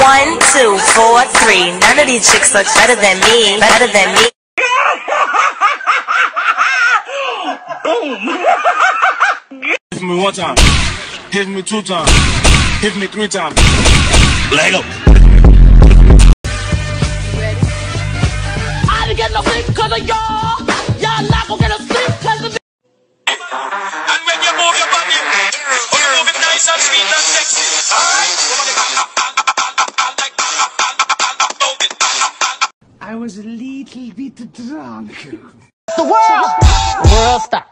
1, 2, 4, 3. None of these chicks look better than me. Better than me. Boom. Hit me 1 time. Hit me 2 times. Hit me 3 times. Let go. Ready? I didn't get no sleep because of y'all. Y'all not gonna get no sleep because of me. And when you move your body, you move it nice and sweet and sexy. Alright? I was a little bit drunk. The world! World stop.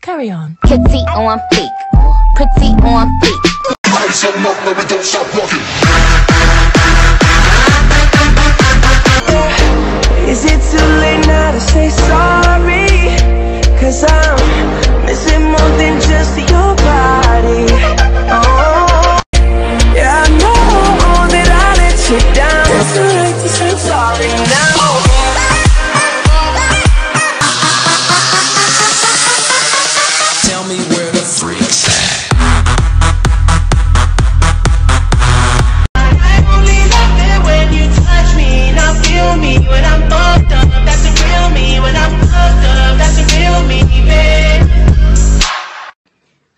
Carry on. Pretty on peak. Pretty on peak. I'm so numb that we don't stop walking. Is it too late now to say sorry? Cause I'm missing more than just your body. Oh. Yeah, I know that I let you down. It's too late to say sorry now.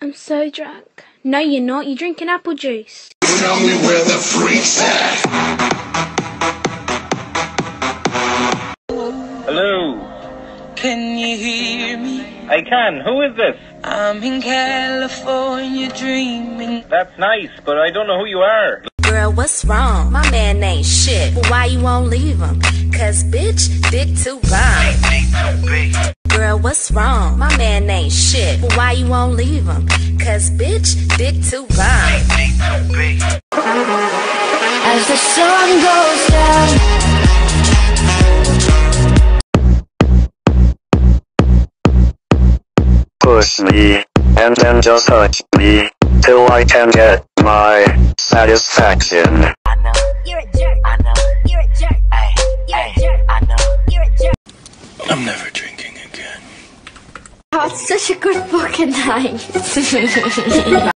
I'm so drunk. No, you're not. You're drinking apple juice. Tell me where the freak's at. Hello. Can you hear me? I can. Who is this? I'm in California dreaming. That's nice, but I don't know who you are. Girl, what's wrong? My man ain't shit. Well, why you won't leave him? Cause bitch, dick too long. Girl, what's wrong? My man ain't shit. Well, why you won't leave him? Cause bitch, dick too long. As the sun goes down. Push me, and then just touch me, till I can get my satisfaction. I know, you're a jerk. I know, you're a jerk. Ay, you're ay, a jerk. I know, you're a jerk. I'm never drinking. Oh, it's such a good book and night.